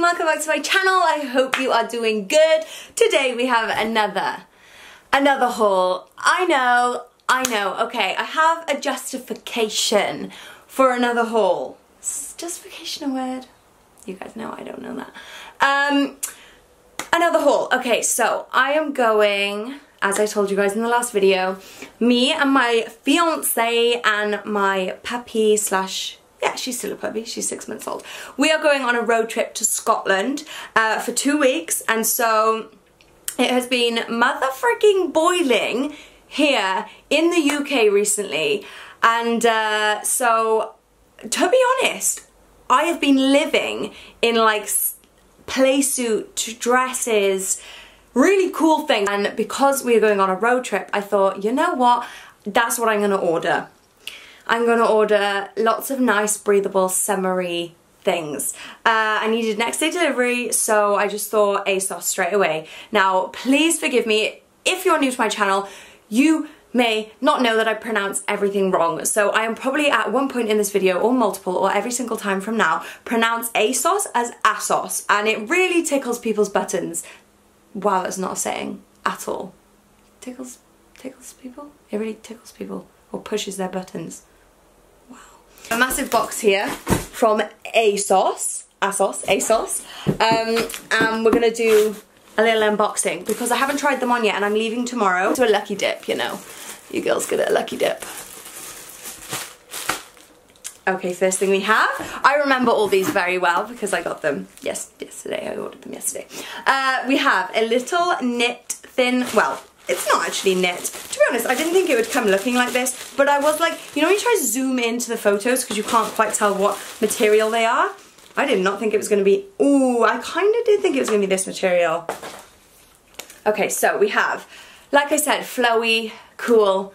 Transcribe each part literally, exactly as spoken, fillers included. and welcome back to my channel. I hope you are doing good. Today we have another, another haul. I know, I know. Okay, I have a justification for another haul. Is justification a word? You guys know, I don't know that. Um, another haul. Okay, so I am going, as I told you guys in the last video, me and my fiance and my puppy slash, yeah, she's still a puppy, she's six months old. We are going on a road trip to Scotland uh, for two weeks. And so it has been mother freaking boiling here in the U K recently. And uh, so, to be honest, I have been living in like play suit dresses, really cool things. And because we were going on a road trip, I thought, you know what? That's what I'm gonna order. I'm gonna order lots of nice, breathable, summery things. Uh, I needed next day delivery, so I just thought ASOS straight away. Now, please forgive me, if you're new to my channel, you may not know that I pronounce everything wrong. So I am probably at one point in this video, or multiple, or every single time from now, pronounce ASOS as ASOS, and it really tickles people's buttons. Wow, that's not a saying at all. Tickles, tickles people? It really tickles people, or pushes their buttons. Wow. A massive box here from ASOS, ASOS, ASOS, um, and we're gonna do a little unboxing because I haven't tried them on yet and I'm leaving tomorrow to a lucky dip, you know. You girls good at a lucky dip. Okay, first thing we have, I remember all these very well because I got them yes yesterday, I ordered them yesterday. Uh, we have a little knit thin, well, it's not actually knit. To be honest, I didn't think it would come looking like this, but I was like, you know when you try to zoom into the photos because you can't quite tell what material they are? I did not think it was going to be, ooh, I kind of did think it was going to be this material. Okay, so we have, like I said, flowy, cool.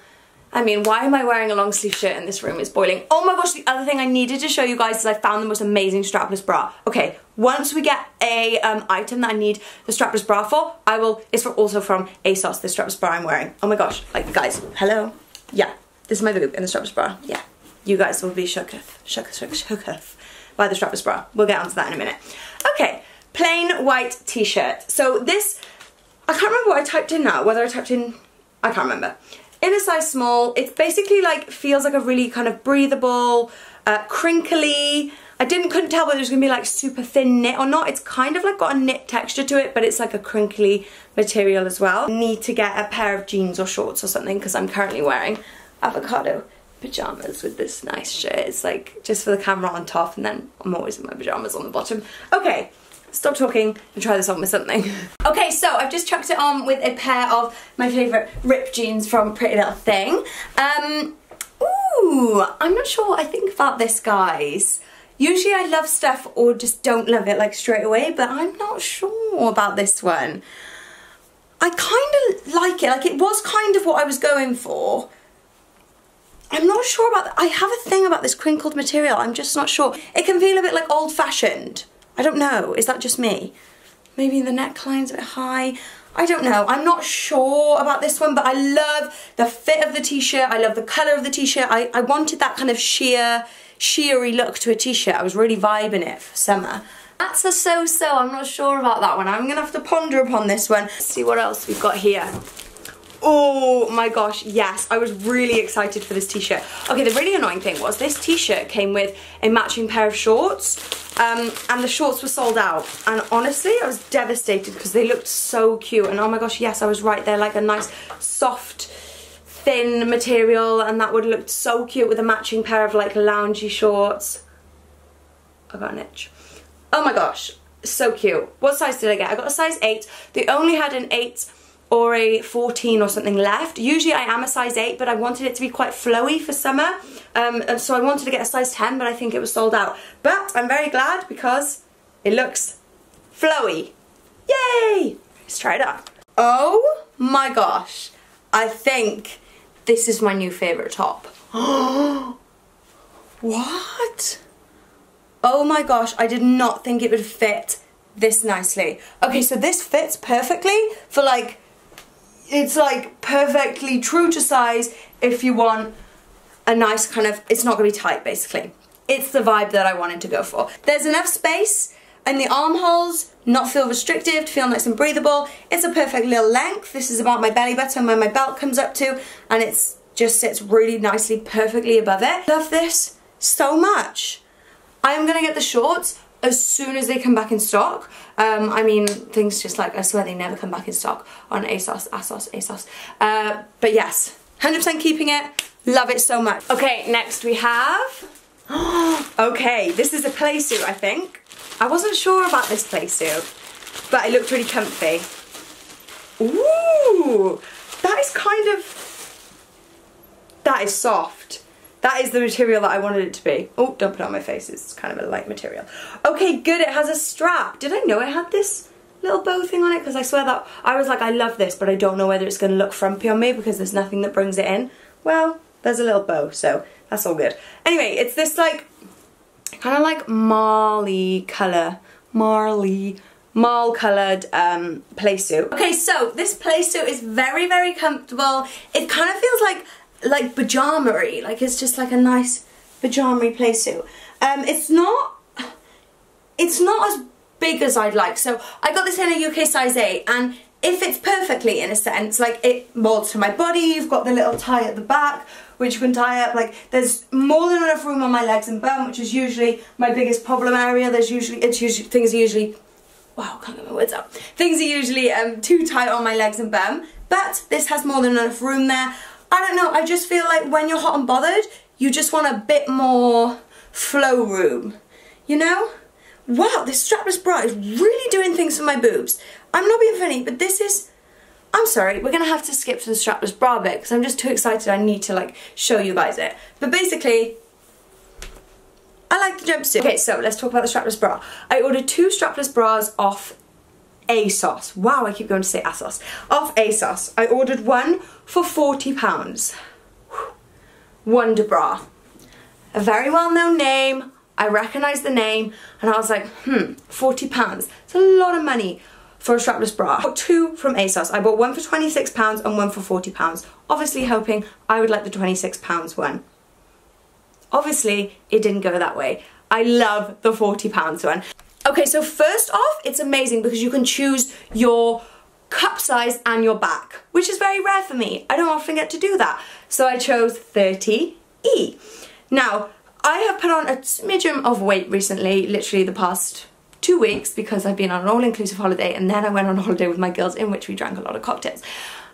I mean, why am I wearing a long sleeve shirt and this room is boiling? Oh my gosh, the other thing I needed to show you guys is I found the most amazing strapless bra. Okay, once we get a um, item that I need the strapless bra for, I will, it's also from ASOS, the strapless bra I'm wearing. Oh my gosh, like guys, hello? Yeah, this is my boob and the strapless bra, yeah. You guys will be shooketh, shooketh, shooketh, shooketh by the strapless bra. We'll get onto that in a minute. Okay, plain white t-shirt. So this, I can't remember what I typed in now, whether I typed in, I can't remember. In a size small, it's basically like, feels like a really kind of breathable, uh, crinkly. I didn't, couldn't tell whether it was gonna be like super thin knit or not. It's kind of like got a knit texture to it, but it's like a crinkly material as well. I need to get a pair of jeans or shorts or something because I'm currently wearing avocado pajamas with this nice shirt. It's like just for the camera on top and then I'm always in my pajamas on the bottom. Okay. Stop talking and try this on with something. Okay, so I've just chucked it on with a pair of my favourite ripped jeans from Pretty Little Thing. Um, ooh, I'm not sure what I think about this, guys. Usually I love stuff or just don't love it like straight away, but I'm not sure about this one. I kind of like it. Like, it was kind of what I was going for. I'm not sure about that. I have a thing about this crinkled material. I'm just not sure. It can feel a bit like old-fashioned. I don't know, is that just me? Maybe the neckline's a bit high. I don't know, I'm not sure about this one, but I love the fit of the t-shirt, I love the colour of the t-shirt. I, I wanted that kind of sheer, sheery look to a t-shirt. I was really vibing it for summer. That's a so-so, I'm not sure about that one. I'm gonna have to ponder upon this one. Let's see what else we've got here. Oh my gosh, yes, I was really excited for this t-shirt. Okay, the really annoying thing was this t-shirt came with a matching pair of shorts, um, and the shorts were sold out. And honestly, I was devastated because they looked so cute. And oh my gosh, yes, I was right there, like a nice, soft, thin material, and that would have looked so cute with a matching pair of like loungy shorts. I got an itch. Oh my gosh, so cute. What size did I get? I got a size eight. They only had an eight or a fourteen or something left. Usually I am a size eight, but I wanted it to be quite flowy for summer. Um, and so I wanted to get a size ten, but I think it was sold out. But I'm very glad because it looks flowy. Yay! Let's try it on. Oh my gosh. I think this is my new favorite top. What? Oh my gosh, I did not think it would fit this nicely. Okay, so this fits perfectly for like, it's like perfectly true to size if you want a nice kind of, it's not gonna be tight basically. It's the vibe that I wanted to go for. There's enough space in the armholes, not feel restrictive, to feel nice and breathable. It's a perfect little length. This is about my belly button where my belt comes up to, and it's just sits really nicely, perfectly above it. Love this so much. I am gonna get the shorts as soon as they come back in stock. Um, I mean, things just like, I swear they never come back in stock on ASOS, ASOS, ASOS. Uh, but yes, one hundred percent keeping it. Love it so much. Okay, next we have, okay, this is a play suit, I think. I wasn't sure about this play suit, but it looked really comfy. Ooh, that is kind of, that is soft. That is the material that I wanted it to be. Oh, don't put it on my face, it's kind of a light material. Okay, good, it has a strap. Did I know it had this little bow thing on it? Because I swear that, I was like, I love this, but I don't know whether it's gonna look frumpy on me because there's nothing that brings it in. Well, there's a little bow, so that's all good. Anyway, it's this like, kind of like marly color, marly, marl coloured um, play suit. Okay, so this play suit is very, very comfortable. It kind of feels like like pajama-y, like it's just like a nice pajama-y play suit. Um, it's not, it's not as big as I'd like. So I got this in a U K size eight, and it fits perfectly in a sense, like it molds to my body. You've got the little tie at the back, which you can tie up. Like there's more than enough room on my legs and bum, which is usually my biggest problem area. There's usually, it's usually, things are usually, wow, I can't get my words out. Things are usually um, too tight on my legs and bum, but this has more than enough room there. I don't know, I just feel like when you're hot and bothered, you just want a bit more flow room, you know? Wow, this strapless bra is really doing things for my boobs. I'm not being funny, but this is, I'm sorry, we're going to have to skip to the strapless bra bit because I'm just too excited. I need to like show you guys it. But basically, I like the jumpsuit. Okay, so let's talk about the strapless bra. I ordered two strapless bras off ASOS. Wow, I keep going to say ASOS. Off ASOS. I ordered one for forty pounds. Wonderbra. A very well-known name. I recognised the name and I was like, hmm, forty pounds. It's a lot of money for a strapless bra. I bought two from ASOS. I bought one for twenty-six pounds and one for forty pounds. Obviously hoping I would like the twenty-six pounds one. Obviously, it didn't go that way. I love the forty pounds one. Okay, so first off, it's amazing because you can choose your cup size and your back, which is very rare for me. I don't often get to do that. So I chose thirty E. Now, I have put on a smidgen of weight recently, literally the past two weeks, because I've been on an all-inclusive holiday and then I went on holiday with my girls in which we drank a lot of cocktails.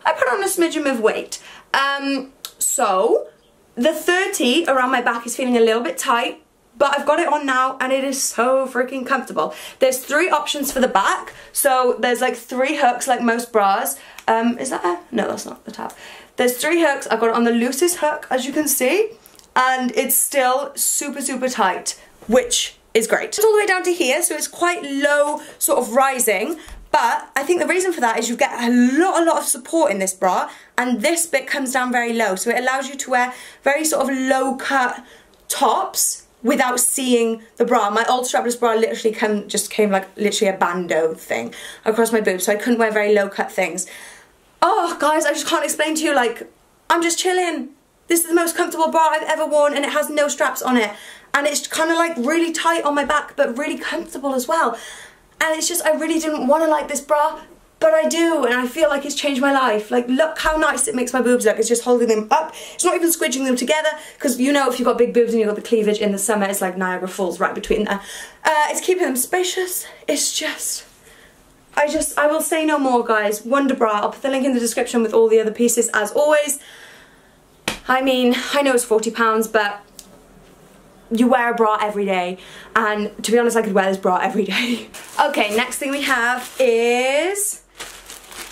I put on a smidgen of weight. Um, so, the thirty around my back is feeling a little bit tight, but I've got it on now and it is so freaking comfortable. There's three options for the back. So there's like three hooks like most bras. Um, is that a, no, that's not the tab. There's three hooks. I've got it on the loosest hook, as you can see, and it's still super, super tight, which is great. It's all the way down to here, so it's quite low sort of rising, but I think the reason for that is you get a lot, a lot of support in this bra, and this bit comes down very low. So it allows you to wear very sort of low cut tops without seeing the bra. My old strapless bra literally come, just came like literally a bandeau thing across my boobs, so I couldn't wear very low cut things. Oh guys, I just can't explain to you, like, I'm just chilling. This is the most comfortable bra I've ever worn and it has no straps on it. And it's kind of like really tight on my back, but really comfortable as well. And it's just, I really didn't want to like this bra, but I do, and I feel like it's changed my life. Like, look how nice it makes my boobs look. It's just holding them up. It's not even squidging them together, because you know if you've got big boobs and you've got the cleavage in the summer, it's like Niagara Falls right between there. Uh, it's keeping them spacious. It's just, I just, I will say no more, guys. Wonderbra. I'll put the link in the description with all the other pieces, as always. I mean, I know it's forty pounds, but you wear a bra every day, and to be honest, I could wear this bra every day. Okay, next thing we have is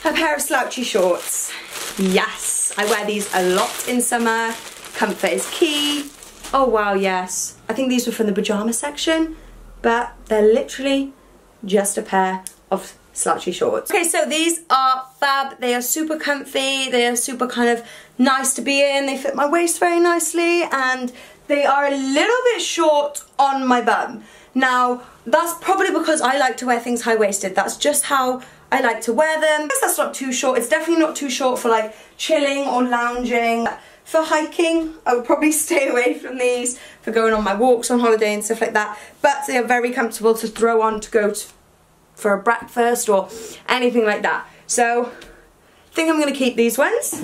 a pair of slouchy shorts. Yes, I wear these a lot in summer. Comfort is key. Oh wow, yes. I think these were from the pajama section, but they're literally just a pair of slouchy shorts. Okay, so these are fab. They are super comfy. They are super kind of nice to be in. They fit my waist very nicely, and they are a little bit short on my bum. Now, that's probably because I like to wear things high-waisted. That's just how I like to wear them. I guess that's not too short. It's definitely not too short for like chilling or lounging. For hiking, I would probably stay away from these, for going on my walks on holiday and stuff like that, but they are very comfortable to throw on to go to, for a breakfast or anything like that. So I think I'm going to keep these ones.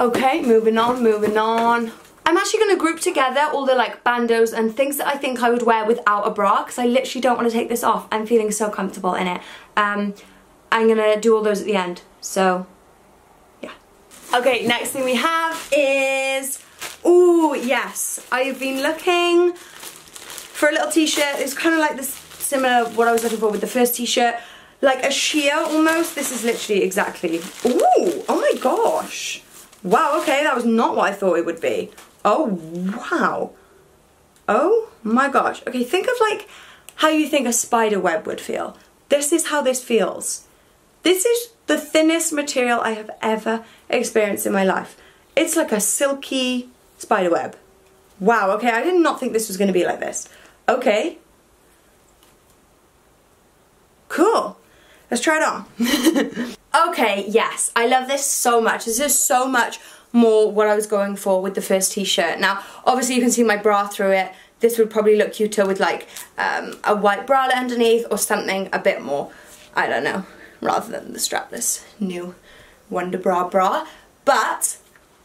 Okay, moving on, moving on. I'm actually going to group together all the like bandos and things that I think I would wear without a bra, because I literally don't want to take this off. I'm feeling so comfortable in it. Um, I'm going to do all those at the end, so... Okay, next thing we have is, ooh, yes, I've been looking for a little t-shirt. It's kind of like this, similar to what I was looking for with the first t-shirt, like a sheer almost. This is literally exactly, ooh, oh my gosh. Wow, okay, that was not what I thought it would be. Oh, wow. Oh my gosh. Okay, think of like how you think a spider web would feel. This is how this feels. This is the thinnest material I have ever experienced in my life. It's like a silky spider web. Wow, okay, I did not think this was going to be like this. Okay. Cool. Let's try it on. Okay, yes, I love this so much. This is so much more what I was going for with the first t-shirt. Now, obviously you can see my bra through it. This would probably look cuter with like um, a white bralette underneath or something a bit more, I don't know, rather than the strapless new Wonderbra bra, but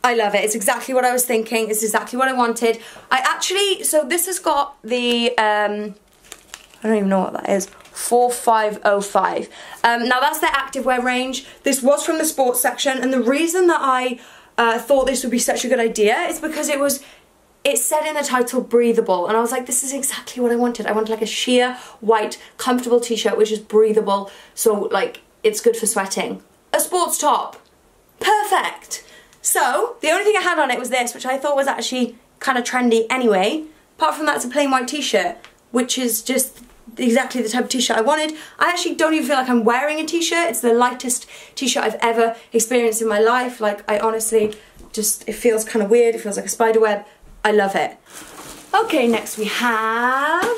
I love it. It's exactly what I was thinking. It's exactly what I wanted. I actually, so this has got the, um, I don't even know what that is, forty-five oh five. Um, now that's their activewear range. This was from the sports section, and the reason that I uh, thought this would be such a good idea is because it was, it said in the title breathable, and I was like, this is exactly what I wanted. I wanted like a sheer, white, comfortable t-shirt which is breathable, so like it's good for sweating. A sports top. Perfect! So, the only thing I had on it was this, which I thought was actually kind of trendy anyway. Apart from that, it's a plain white t-shirt, which is just exactly the type of t-shirt I wanted. I actually don't even feel like I'm wearing a t-shirt. It's the lightest t-shirt I've ever experienced in my life. Like, I honestly just, it feels kind of weird. It feels like a spider web. I love it. Okay, next we have...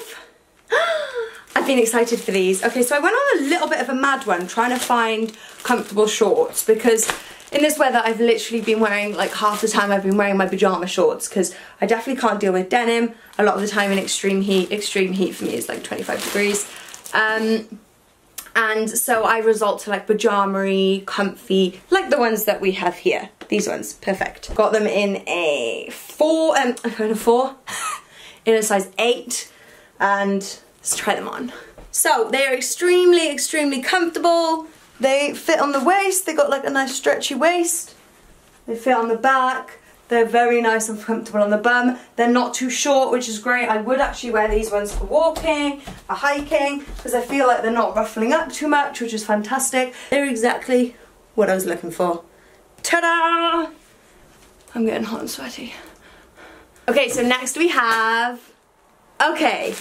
I've been excited for these. Okay, so I went on a little bit of a mad one trying to find comfortable shorts, because in this weather I've literally been wearing, like half the time I've been wearing my pyjama shorts, because I definitely can't deal with denim. A lot of the time in extreme heat, extreme heat for me is like twenty-five degrees. Um, and so I resort to like pyjama-y, comfy, like the ones that we have here. These ones, perfect. Got them in a four, um, in a four, in a size eight, and let's try them on. So they are extremely, extremely comfortable. They fit on the waist. They got like a nice stretchy waist. They fit on the back. They're very nice and comfortable on the bum. They're not too short, which is great. I would actually wear these ones for walking, for hiking, because I feel like they're not ruffling up too much, which is fantastic. They're exactly what I was looking for. Ta-da! I'm getting hot and sweaty. Okay, so next we have... Okay.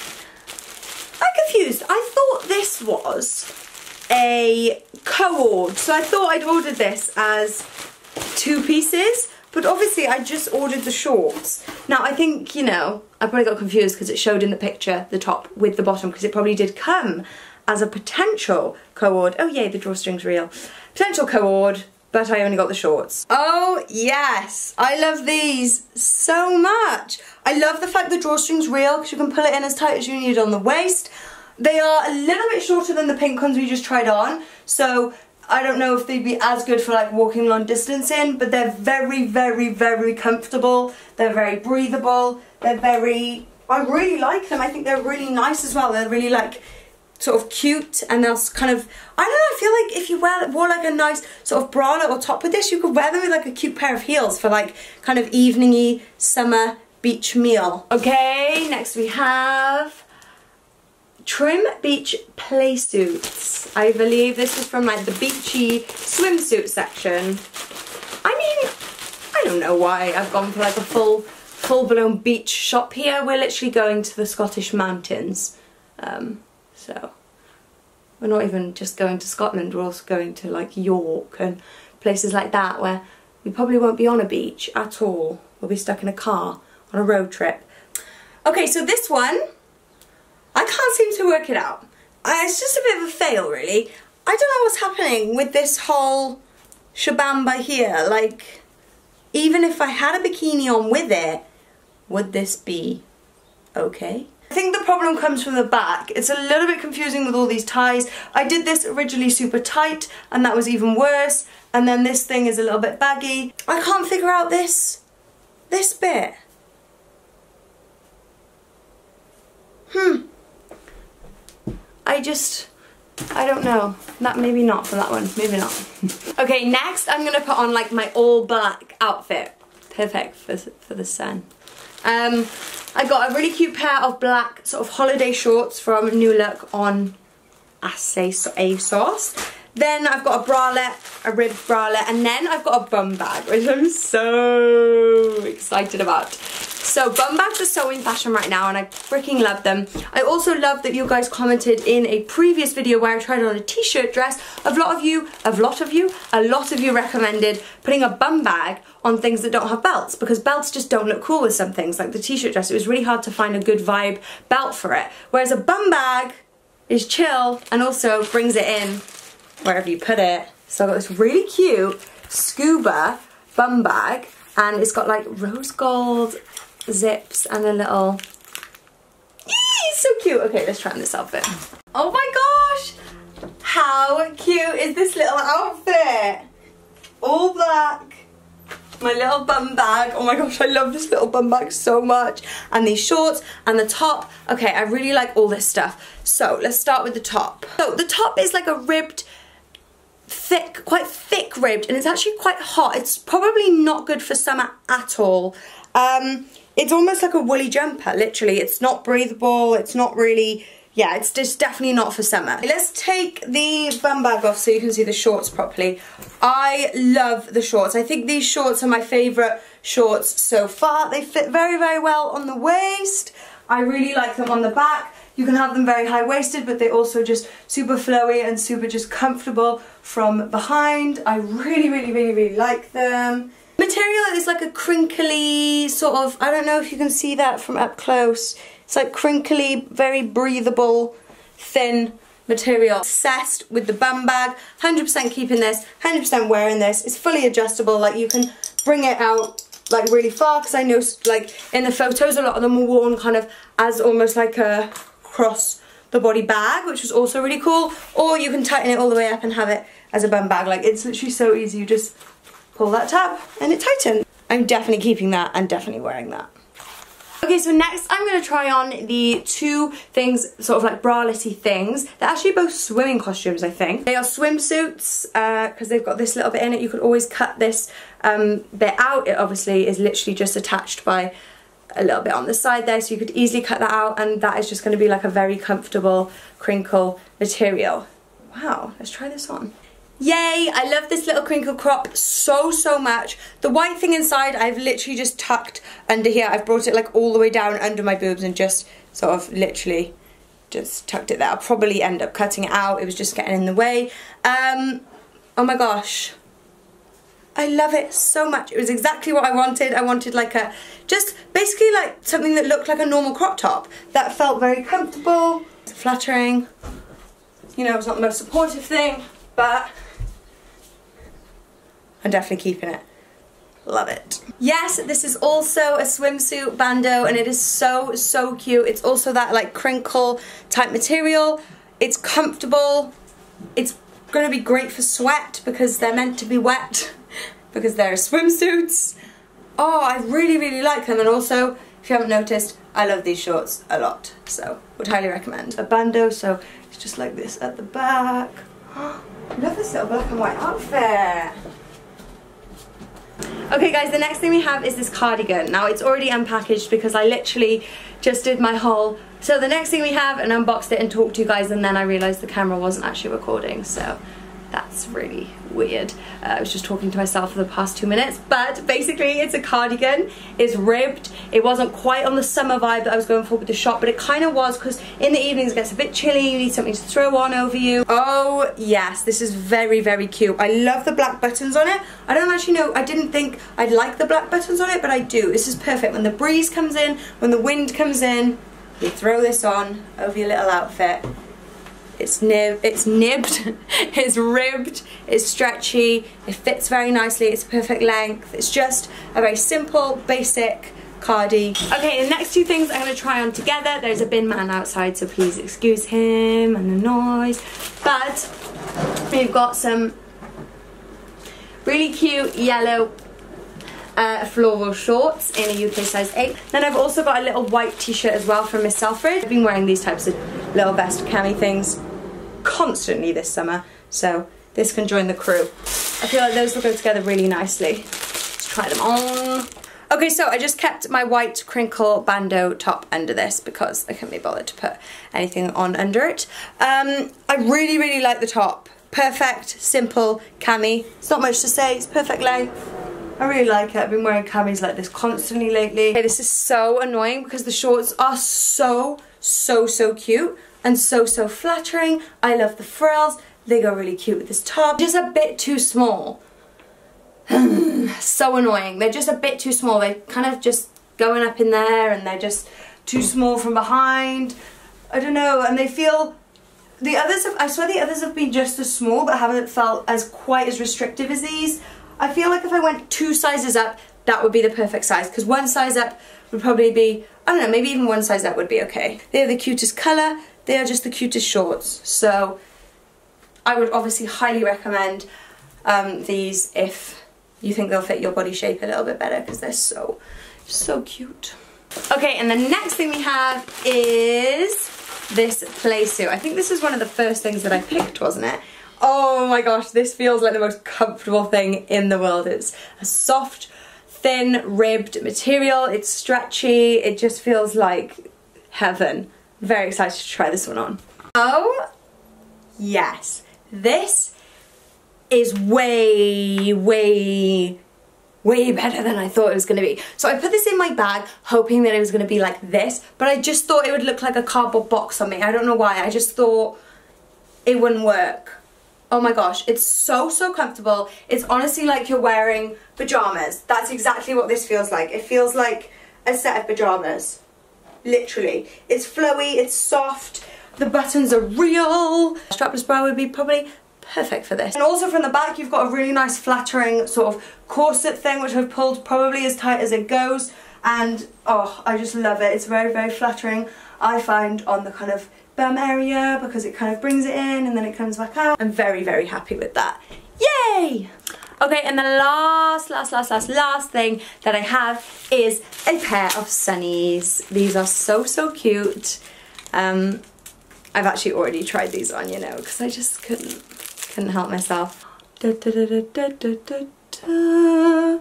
I'm confused. I thought this was a co-ord, so I thought I'd ordered this as two pieces, but obviously I just ordered the shorts. Now I think, you know, I probably got confused because it showed in the picture, the top with the bottom, because it probably did come as a potential co-ord. Oh yay, the drawstring's real. Potential co-ord, but I only got the shorts. Oh yes, I love these so much. I love the fact the drawstring's real because you can pull it in as tight as you need on the waist. They are a little bit shorter than the pink ones we just tried on, so I don't know if they'd be as good for like walking long distance in, but they're very, very, very comfortable. They're very breathable. They're very, I really like them. I think they're really nice as well. They're really like sort of cute, and they'll kind of, I don't know, I feel like if you wear, wore like a nice sort of bralette or top with this, you could wear them with like a cute pair of heels for like kind of evening-y summer beach meal. Okay, next we have trim beach play suits. I believe this is from like the beachy swimsuit section. I mean, I don't know why I've gone for like a full, full-blown beach shop here. We're literally going to the Scottish mountains. Um, So, we're not even just going to Scotland, we're also going to like York and places like that where we probably won't be on a beach at all. We'll be stuck in a car on a road trip. Okay, so this one, I can't seem to work it out. It's just a bit of a fail, really. I don't know what's happening with this whole shebang by here. Like, even if I had a bikini on with it, would this be okay? I think the problem comes from the back. It's a little bit confusing with all these ties. I did this originally super tight and that was even worse, and then this thing is a little bit baggy. I can't figure out this, this bit. Hmm. I just, I don't know. That maybe not for that one, maybe not. Okay, next I'm gonna put on like my all black outfit. Perfect for, for the sun. Um, I got a really cute pair of black sort of holiday shorts from New Look on ASOS. Then I've got a bralette, a ribbed bralette, and then I've got a bum bag, which I'm so excited about. So bum bags are so in fashion right now and I freaking love them. I also love that you guys commented in a previous video where I tried on a t-shirt dress. A lot of you, a lot of you, a lot of you recommended putting a bum bag on things that don't have belts, because belts just don't look cool with some things. Like the t-shirt dress, it was really hard to find a good vibe belt for it. Whereas a bum bag is chill and also brings it in wherever you put it. So I got this really cute scuba bum bag and it's got like rose gold zips and a little, eee, so cute. Okay, let's try on this outfit. Oh my gosh, how cute is this little outfit? All black, my little bum bag. Oh my gosh, I love this little bum bag so much. And these shorts and the top. Okay, I really like all this stuff. So let's start with the top. So the top is like a ribbed, thick, quite thick ribbed, and it's actually quite hot. It's probably not good for summer at all. Um, it's almost like a woolly jumper, literally. It's not breathable, it's not really, yeah, it's just definitely not for summer. Let's take the bum bag off so you can see the shorts properly. I love the shorts. I think these shorts are my favourite shorts so far. They fit very, very well on the waist. I really like them on the back. You can have them very high-waisted, but they're also just super flowy and super just comfortable from behind. I really, really, really, really like them. Material is like a crinkly sort of, I don't know if you can see that from up close. It's like crinkly, very breathable, thin material. Obsessed with the bum bag, one hundred percent keeping this, one hundred percent wearing this. It's fully adjustable, like you can bring it out like really far, because I know like in the photos a lot of them were worn kind of as almost like a cross the body bag, which was also really cool. Or you can tighten it all the way up and have it as a bum bag. Like it's literally so easy, you just pull that tab and it tightens. I'm definitely keeping that and definitely wearing that. Okay, so next I'm going to try on the two things, sort of like bralette-y things. They're actually both swimming costumes, I think. They are swimsuits, because uh, they've got this little bit in it. You could always cut this um, bit out. It obviously is literally just attached by a little bit on the side there, so you could easily cut that out, and that is just going to be like a very comfortable crinkle material. Wow, let's try this on. Yay, I love this little crinkle crop so, so much. The white thing inside I've literally just tucked under here. I've brought it like all the way down under my boobs and just sort of literally just tucked it there. I'll probably end up cutting it out. It was just getting in the way. Um, oh my gosh. I love it so much. It was exactly what I wanted. I wanted like a, just basically like something that looked like a normal crop top. That felt very comfortable, flattering. You know, it was not the most supportive thing, but I'm definitely keeping it. Love it. Yes, this is also a swimsuit bandeau and it is so, so cute. It's also that like crinkle type material. It's comfortable. It's gonna be great for sweat because they're meant to be wet because they're swimsuits. Oh, I really, really like them. And also, if you haven't noticed, I love these shorts a lot. So, would highly recommend. A bandeau, so it's just like this at the back. Oh, I love this little black and white outfit. Okay guys, the next thing we have is this cardigan. Now it's already unpackaged because I literally just did my haul. So the next thing we have, and unboxed it and talked to you guys, and then I realised the camera wasn't actually recording, so that's really weird. Uh, I was just talking to myself for the past two minutes, but basically it's a cardigan. It's ribbed. It wasn't quite on the summer vibe that I was going for with the shop, but it kind of was because in the evenings it gets a bit chilly, you need something to throw on over you. Oh yes, this is very, very cute. I love the black buttons on it. I don't actually know, I didn't think I'd like the black buttons on it, but I do. This is perfect. When the breeze comes in, when the wind comes in, you throw this on over your little outfit. it's nib, it's nibbed, it's ribbed, it's stretchy, it fits very nicely, it's perfect length, it's just a very simple, basic cardi. Okay, the next two things I'm going to try on together. There's a bin man outside, so please excuse him and the noise, but we've got some really cute yellow Uh, floral shorts in a U K size eight. Then I've also got a little white t-shirt as well from Miss Selfridge. I've been wearing these types of little vest cami things constantly this summer, so this can join the crew. I feel like those will go together really nicely. Let's try them on. Okay, so I just kept my white crinkle bandeau top under this because I couldn't be bothered to put anything on under it. Um, I really, really like the top. Perfect, simple cami. It's not much to say, it's perfect length. I really like it. I've been wearing camis like this constantly lately. Okay, this is so annoying because the shorts are so, so, so cute and so, so flattering. I love the frills. They go really cute with this top. Just a bit too small. So annoying. They're just a bit too small. They're kind of just going up in there and they're just too small from behind. I don't know. And they feel... The others have... I swear the others have been just as small but haven't felt as quite as restrictive as these. I feel like if I went two sizes up, that would be the perfect size, because one size up would probably be, I don't know, maybe even one size up would be okay. They are the cutest colour, they are just the cutest shorts, so I would obviously highly recommend um, these if you think they'll fit your body shape a little bit better, because they're so, so cute. Okay, and the next thing we have is this play suit. I think this is one of the first things that I picked, wasn't it? Oh my gosh, this feels like the most comfortable thing in the world. It's a soft, thin, ribbed material. It's stretchy. It just feels like heaven. I'm very excited to try this one on. Oh, yes. This is way, way, way better than I thought it was going to be. So I put this in my bag hoping that it was going to be like this, but I just thought it would look like a cardboard box on me. I don't know why. I just thought it wouldn't work. Oh my gosh, it's so, so comfortable. It's honestly like you're wearing pajamas. That's exactly what this feels like. It feels like a set of pajamas, literally. It's flowy, it's soft, the buttons are real. Strapless bra would be probably perfect for this. And also from the back, you've got a really nice flattering sort of corset thing, which I've pulled probably as tight as it goes. And oh, I just love it. It's very, very flattering, I find, on the kind of bum area, because it kind of brings it in and then it comes back out. I'm very, very happy with that. Yay! Okay, and the last, last, last, last, last thing that I have is a pair of sunnies. These are so, so cute. Um, I've actually already tried these on, you know, because I just couldn't, couldn't help myself. Da, da, da, da, da, da, da.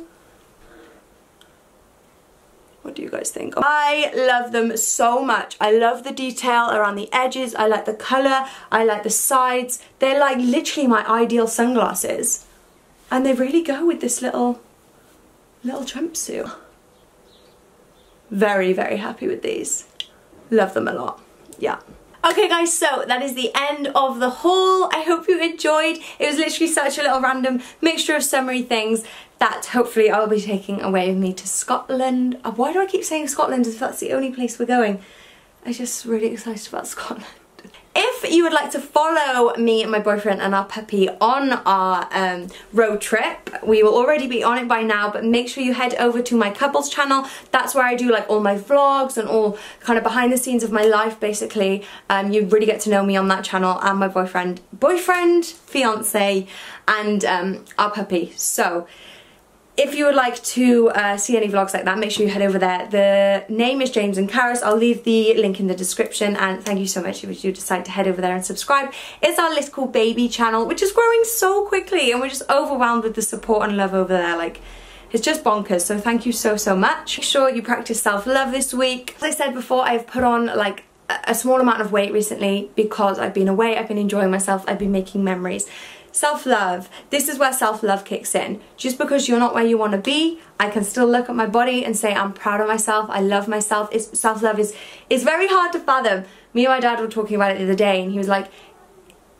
What do you guys think? I love them so much. I love the detail around the edges. I like the colour. I like the sides. They're like literally my ideal sunglasses. And they really go with this little, little jumpsuit. Very, very happy with these. Love them a lot. Yeah. Okay guys, so that is the end of the haul. I hope you enjoyed. It was literally such a little random mixture of summery things that hopefully I'll be taking away with me to Scotland. Why do I keep saying Scotland as if that's the only place we're going? I'm just really excited about Scotland. If you would like to follow me and my boyfriend and our puppy on our um, road trip, we will already be on it by now, but make sure you head over to my couples channel. That's where I do like all my vlogs and all kind of behind the scenes of my life, basically. Um, you really get to know me on that channel and my boyfriend, boyfriend, fiance, and um, our puppy. So if you would like to uh, see any vlogs like that, make sure you head over there. The name is James and Karis. I'll leave the link in the description, and thank you so much if you do decide to head over there and subscribe. It's our little baby channel, which is growing so quickly, and we're just overwhelmed with the support and love over there. Like, it's just bonkers, so thank you so, so much. Make sure you practice self-love this week. As I said before, I've put on like a small amount of weight recently because I've been away, I've been enjoying myself, I've been making memories. Self-love. This is where self-love kicks in. Just because you're not where you want to be, I can still look at my body and say I'm proud of myself, I love myself. It's, self-love is, is very hard to fathom. Me and my dad were talking about it the other day, and he was like,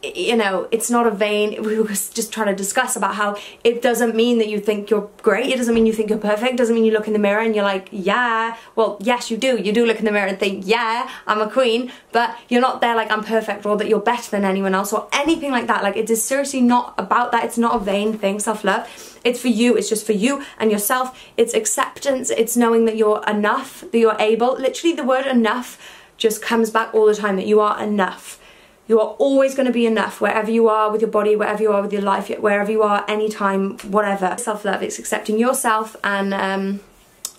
you know, it's not a vain, we were just trying to discuss about how it doesn't mean that you think you're great, it doesn't mean you think you're perfect, it doesn't mean you look in the mirror and you're like, yeah, well, yes, you do, you do look in the mirror and think, yeah, I'm a queen, but you're not there like I'm perfect or that you're better than anyone else or anything like that. Like, it is seriously not about that. It's not a vain thing, self-love. It's for you, it's just for you and yourself. It's acceptance, it's knowing that you're enough, that you're able. Literally, the word enough just comes back all the time, that you are enough. You are always going to be enough, wherever you are with your body, wherever you are with your life, wherever you are, anytime, whatever. Self-love, it's accepting yourself and um,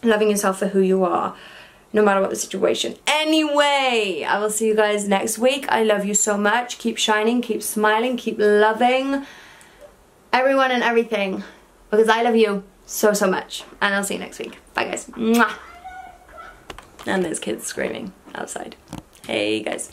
loving yourself for who you are, no matter what the situation. Anyway, I will see you guys next week. I love you so much. Keep shining, keep smiling, keep loving everyone and everything, because I love you so, so much. And I'll see you next week. Bye, guys. Mwah. And there's kids screaming outside. Hey, guys.